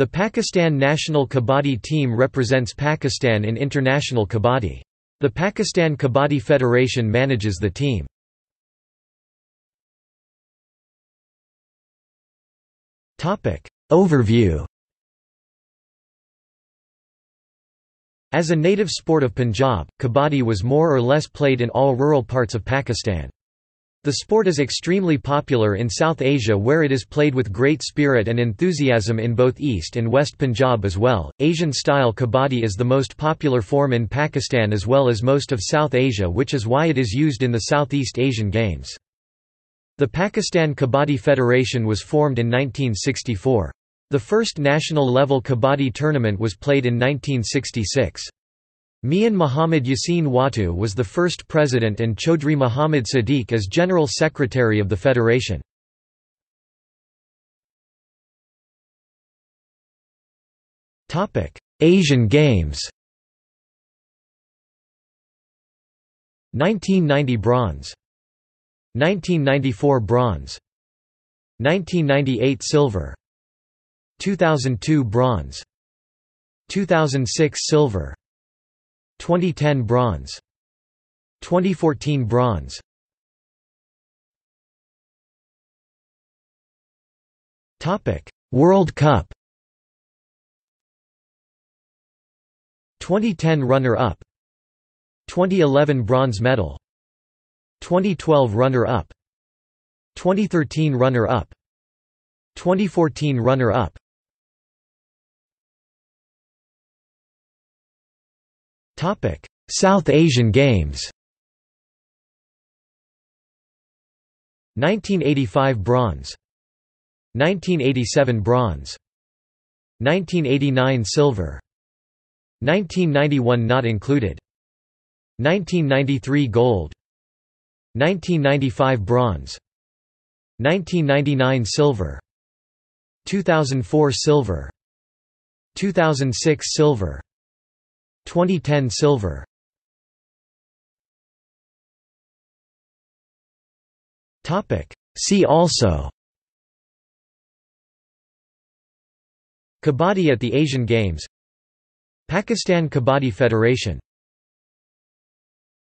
The Pakistan national kabaddi team represents Pakistan in international kabaddi. The Pakistan Kabaddi Federation manages the team. Overview. As a native sport of Punjab, kabaddi was more or less played in all rural parts of Pakistan. The sport is extremely popular in South Asia, where it is played with great spirit and enthusiasm in both East and West Punjab as well. Asian style kabaddi is the most popular form in Pakistan as well as most of South Asia, which is why it is used in the Southeast Asian Games. The Pakistan Kabaddi Federation was formed in 1964. The first national-level kabaddi tournament was played in 1966. Mian Muhammad Yasin Wattoo was the first president and Chaudhry Muhammad Sadiq as general secretary of the federation. Asian Games 1990 bronze 1994 bronze 1998 silver 2002 bronze 2006 silver 2010 bronze 2014 bronze. Topic: World Cup 2010 runner up 2011 bronze medal 2012 runner up 2013 runner up 2014 runner up. South Asian Games 1985 bronze 1987 bronze 1989 silver 1991 not included 1993 gold 1995 bronze 1999 silver 2004 silver 2006 silver 2010 silver. See also: Kabaddi at the Asian Games, Pakistan Kabaddi Federation.